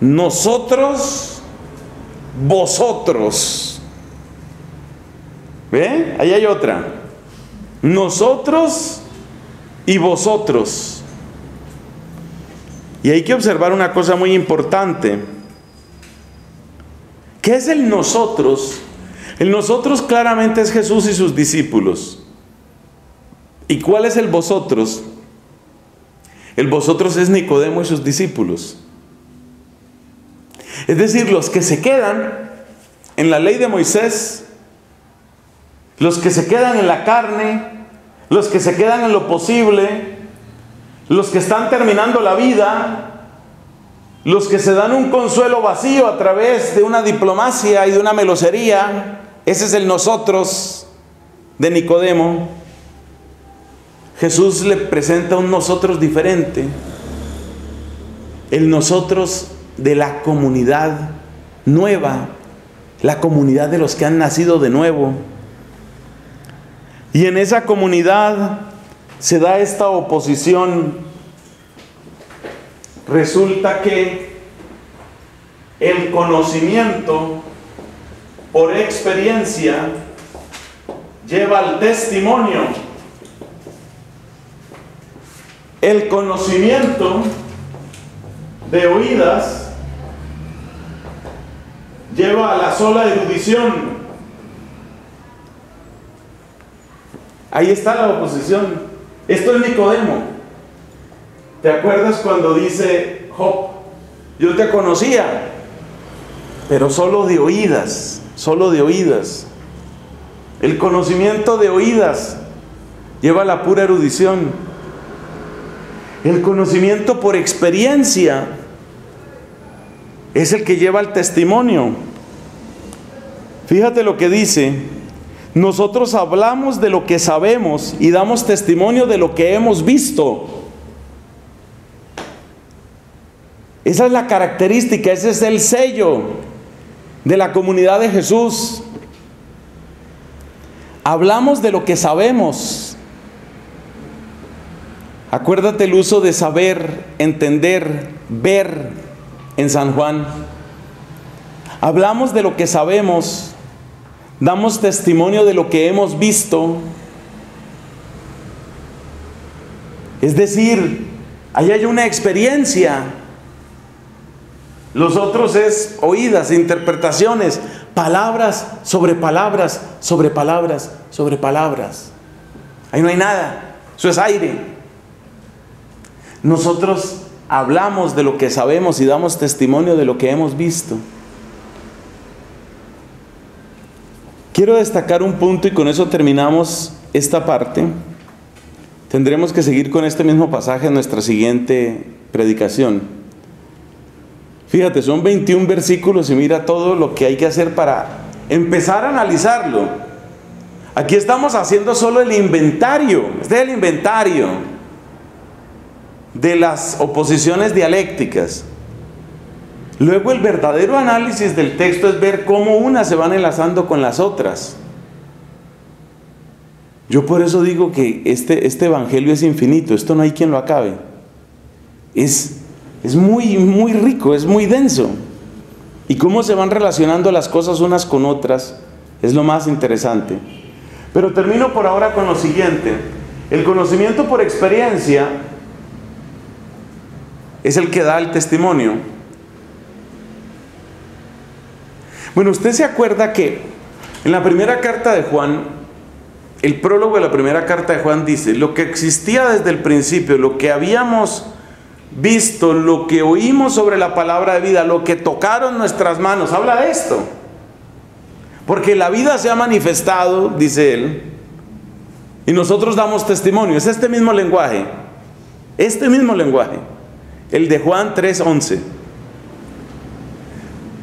Nosotros, vosotros. ¿Ve? Ahí hay otra. Nosotros y vosotros. Y hay que observar una cosa muy importante. ¿Qué es el nosotros? El nosotros claramente es Jesús y sus discípulos. ¿Y cuál es el vosotros? El vosotros es Nicodemo y sus discípulos. Es decir, los que se quedan en la ley de Moisés, los que se quedan en la carne, los que se quedan en lo posible, los que están terminando la vida, los que se dan un consuelo vacío a través de una diplomacia y de una melosería. Ese es el nosotros de Nicodemo. Jesús le presenta un nosotros diferente. El nosotros de la comunidad nueva, la comunidad de los que han nacido de nuevo. Y en esa comunidad se da esta oposición. Resulta que el conocimiento por experiencia lleva al testimonio. El conocimiento de oídas lleva a la sola erudición. Ahí está la oposición. Esto es Nicodemo. ¿Te acuerdas cuando dice Job? Yo te conocía, pero solo de oídas, solo de oídas. El conocimiento de oídas lleva a la pura erudición. El conocimiento por experiencia es el que lleva al testimonio. Fíjate lo que dice: nosotros hablamos de lo que sabemos y damos testimonio de lo que hemos visto. Esa es la característica, ese es el sello de la comunidad de Jesús. Hablamos de lo que sabemos. Acuérdate el uso de saber, entender, ver en San Juan. Hablamos de lo que sabemos, damos testimonio de lo que hemos visto. Es decir, ahí hay una experiencia. Los otros es oídas, interpretaciones, palabras sobre palabras, sobre palabras, sobre palabras. Ahí no hay nada, eso es aire. Nosotros hablamos de lo que sabemos y damos testimonio de lo que hemos visto. Quiero destacar un punto y con eso terminamos esta parte. Tendremos que seguir con este mismo pasaje en nuestra siguiente predicación. Fíjate, son 21 versículos y mira todo lo que hay que hacer para empezar a analizarlo. Aquí estamos haciendo solo el inventario. Este es el inventario de las oposiciones dialécticas. Luego el verdadero análisis del texto es ver cómo unas se van enlazando con las otras. Yo por eso digo que este evangelio es infinito, esto no hay quien lo acabe. Es muy, muy rico, es muy denso. Y cómo se van relacionando las cosas unas con otras es lo más interesante. Pero termino por ahora con lo siguiente. El conocimiento por experiencia es el que da el testimonio. Bueno, usted se acuerda que en la primera carta de Juan, el prólogo de la primera carta de Juan dice: lo que existía desde el principio, lo que habíamos visto, lo que oímos sobre la palabra de vida, lo que tocaron nuestras manos. Habla de esto. Porque la vida se ha manifestado, dice él, y nosotros damos testimonio. Es este mismo lenguaje. Este mismo lenguaje. El de Juan 3:11.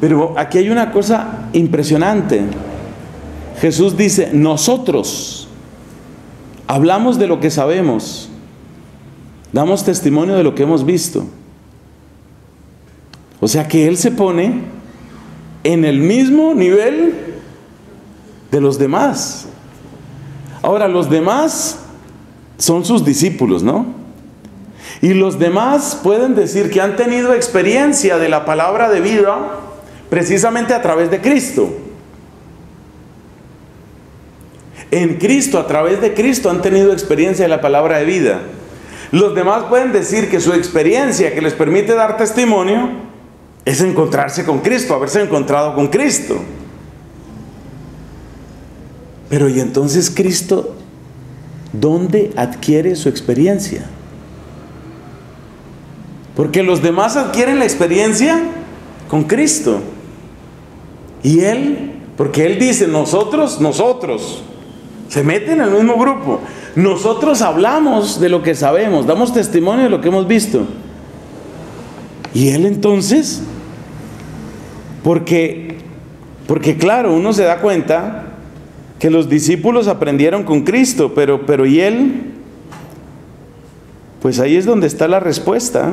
Pero aquí hay una cosa impresionante. Jesús dice: nosotros hablamos de lo que sabemos, damos testimonio de lo que hemos visto. O sea que Él se pone en el mismo nivel de los demás. Ahora, los demás son sus discípulos, ¿no? Y los demás pueden decir que han tenido experiencia de la palabra de vida precisamente a través de Cristo. En Cristo, a través de Cristo, han tenido experiencia de la palabra de vida. Los demás pueden decir que su experiencia que les permite dar testimonio es encontrarse con Cristo, haberse encontrado con Cristo. Pero ¿y entonces Cristo dónde adquiere su experiencia? Porque los demás adquieren la experiencia con Cristo. Y Él, porque Él dice: nosotros, se mete en el mismo grupo. Nosotros hablamos de lo que sabemos, damos testimonio de lo que hemos visto. Y Él entonces, porque claro, uno se da cuenta que los discípulos aprendieron con Cristo, pero ¿y Él? Pues ahí es donde está la respuesta.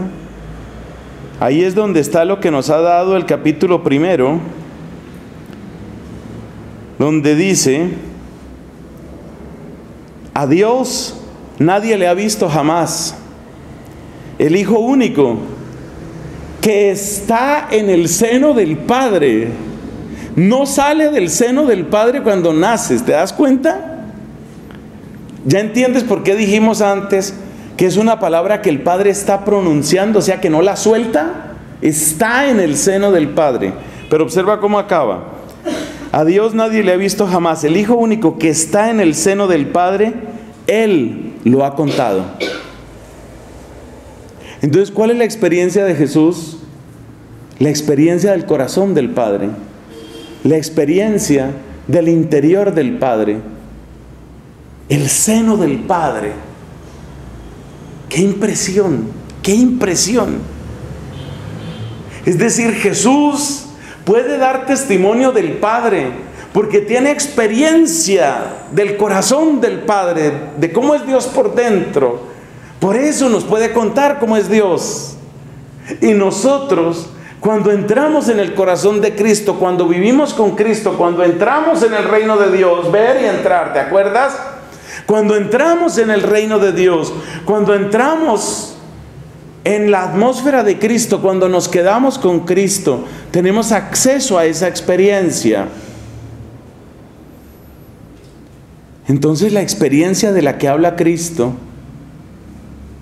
Ahí es donde está lo que nos ha dado el capítulo primero, donde dice: a Dios nadie le ha visto jamás. El Hijo único, que está en el seno del Padre, no sale del seno del Padre cuando naces. ¿Te das cuenta? Ya entiendes por qué dijimos antes que es una palabra que el Padre está pronunciando, o sea que no la suelta, está en el seno del Padre. Pero observa cómo acaba: a Dios nadie le ha visto jamás, el Hijo único que está en el seno del Padre, Él lo ha contado. Entonces, ¿cuál es la experiencia de Jesús? La experiencia del corazón del Padre, la experiencia del interior del Padre, el seno del Padre. ¡Qué impresión! ¡Qué impresión! Es decir, Jesús puede dar testimonio del Padre porque tiene experiencia del corazón del Padre, de cómo es Dios por dentro. Por eso nos puede contar cómo es Dios. Y nosotros, cuando entramos en el corazón de Cristo, cuando vivimos con Cristo, cuando entramos en el reino de Dios, ver y entrar, ¿te acuerdas? Cuando entramos en el reino de Dios, cuando entramos en la atmósfera de Cristo, cuando nos quedamos con Cristo, tenemos acceso a esa experiencia. Entonces, la experiencia de la que habla Cristo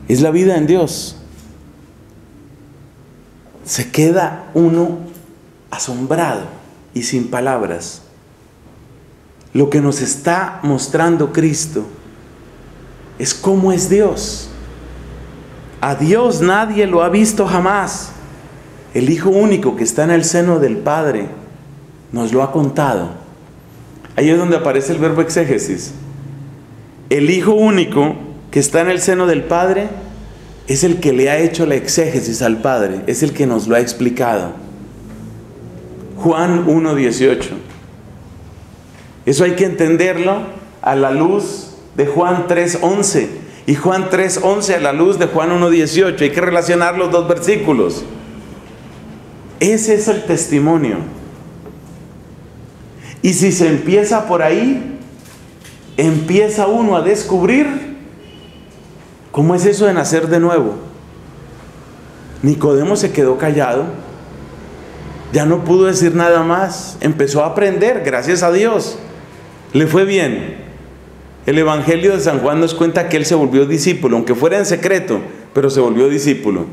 es la vida en Dios. Se queda uno asombrado y sin palabras. Lo que nos está mostrando Cristo es cómo es Dios. A Dios nadie lo ha visto jamás. El Hijo único que está en el seno del Padre nos lo ha contado. Ahí es donde aparece el verbo exégesis. El Hijo único que está en el seno del Padre es el que le ha hecho la exégesis al Padre, es el que nos lo ha explicado. Juan 1:18. Eso hay que entenderlo a la luz de Juan 3:11 y Juan 3:11 a la luz de Juan 1:18. Hay que relacionar los dos versículos. Ese es el testimonio. Y si se empieza por ahí, empieza uno a descubrir ¿cómo es eso de nacer de nuevo? Nicodemo se quedó callado, ya no pudo decir nada más, empezó a aprender, gracias a Dios, le fue bien. El Evangelio de San Juan nos cuenta que él se volvió discípulo, aunque fuera en secreto, pero se volvió discípulo,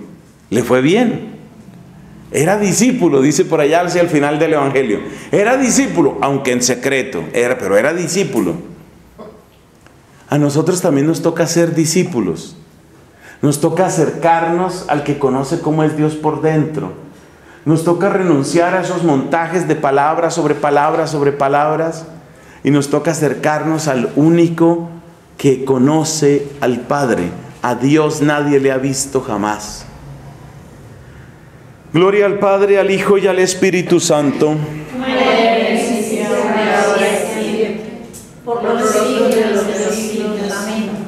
le fue bien. Era discípulo, dice por allá hacia el final del Evangelio, era discípulo, aunque en secreto, pero era discípulo. A nosotros también nos toca ser discípulos. Nos toca acercarnos al que conoce cómo es Dios por dentro. Nos toca renunciar a esos montajes de palabras sobre palabras sobre palabras. Y nos toca acercarnos al único que conoce al Padre. A Dios nadie le ha visto jamás. Gloria al Padre, al Hijo y al Espíritu Santo. Por los siglos de los siglos. Amén.